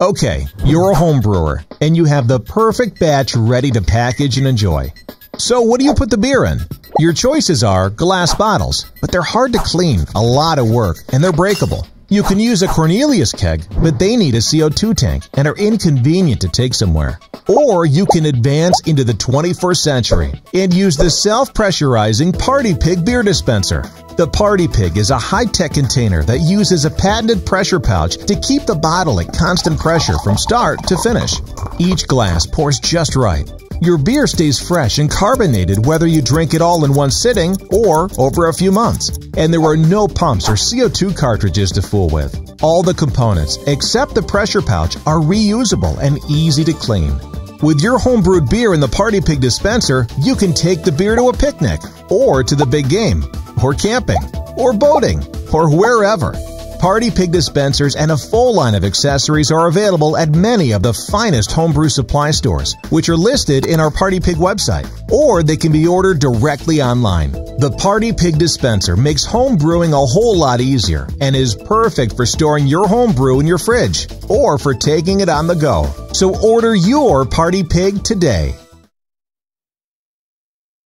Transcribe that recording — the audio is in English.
Okay, you're a home brewer, and you have the perfect batch ready to package and enjoy. So what do you put the beer in? Your choices are glass bottles, but they're hard to clean, a lot of work, and they're breakable. You can use a Cornelius keg, but they need a CO2 tank and are inconvenient to take somewhere. Or you can advance into the 21st century and use the self-pressurizing Party Pig beer dispenser. The Party Pig is a high-tech container that uses a patented pressure pouch to keep the bottle at constant pressure from start to finish. Each glass pours just right. Your beer stays fresh and carbonated whether you drink it all in one sitting or over a few months. And there are no pumps or CO2 cartridges to fool with. All the components, except the pressure pouch, are reusable and easy to clean. With your homebrewed beer in the Party Pig dispenser, you can take the beer to a picnic, or to the big game, or camping, or boating, or wherever. Party Pig dispensers and a full line of accessories are available at many of the finest homebrew supply stores, which are listed in our Party Pig website, or they can be ordered directly online. The Party Pig dispenser makes homebrewing a whole lot easier and is perfect for storing your homebrew in your fridge or for taking it on the go. So order your Party Pig today.